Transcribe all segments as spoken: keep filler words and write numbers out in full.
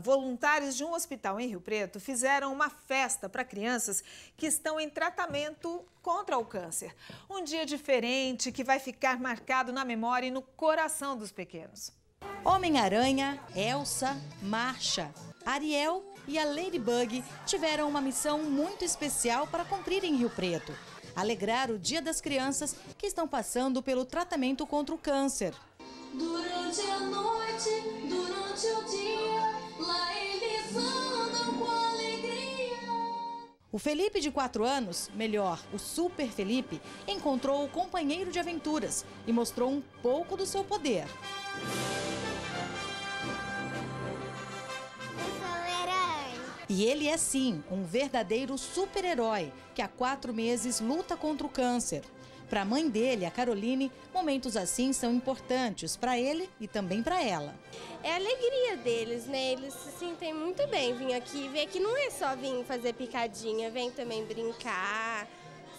Voluntários de um hospital em Rio Preto fizeram uma festa para crianças que estão em tratamento contra o câncer. Um dia diferente que vai ficar marcado na memória e no coração dos pequenos. Homem-Aranha, Elsa, Marcha, Ariel e a Ladybug tiveram uma missão muito especial para cumprir em Rio Preto. Alegrar o Dia das Crianças que estão passando pelo tratamento contra o câncer. Durante a noite, durante o dia... O Felipe, de quatro anos, melhor, o Super Felipe, encontrou o companheiro de aventuras e mostrou um pouco do seu poder. Eu sou herói. E ele é, sim, um verdadeiro super-herói que há quatro meses luta contra o câncer. Para a mãe dele, a Caroline, momentos assim são importantes para ele e também para ela. É a alegria deles, né? Eles se sentem muito bem vir aqui, ver que não é só vir fazer picadinha, vem também brincar,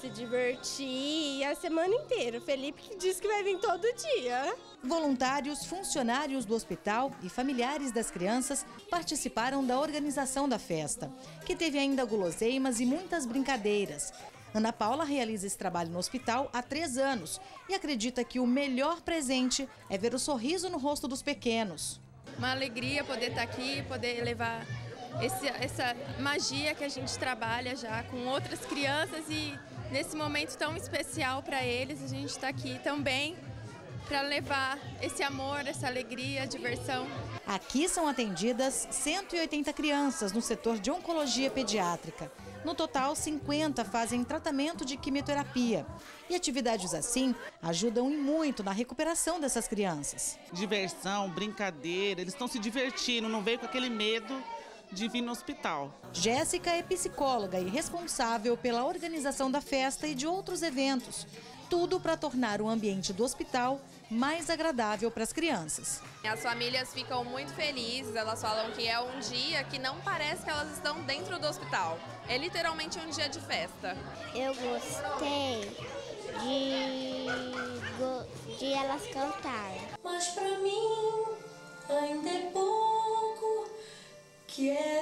se divertir a semana inteira. O Felipe que diz que vai vir todo dia. Voluntários, funcionários do hospital e familiares das crianças participaram da organização da festa, que teve ainda guloseimas e muitas brincadeiras. Ana Paula realiza esse trabalho no hospital há três anos e acredita que o melhor presente é ver o sorriso no rosto dos pequenos. Uma alegria poder estar aqui, poder levar esse, essa magia que a gente trabalha já com outras crianças e nesse momento tão especial para eles, a gente está aqui também para levar esse amor, essa alegria, a diversão. Aqui são atendidas cento e oitenta crianças no setor de Oncologia Pediátrica. No total, cinquenta fazem tratamento de quimioterapia. E atividades assim ajudam e muito na recuperação dessas crianças. Diversão, brincadeira, eles estão se divertindo, não veio com aquele medo de vir no hospital. Jéssica é psicóloga e responsável pela organização da festa e de outros eventos. Tudo para tornar o ambiente do hospital mais agradável para as crianças. As famílias ficam muito felizes, elas falam que é um dia que não parece que elas estão dentro do hospital. É literalmente um dia de festa. Eu gostei de, de elas cantarem. Mas para mim ainda é pouco que é.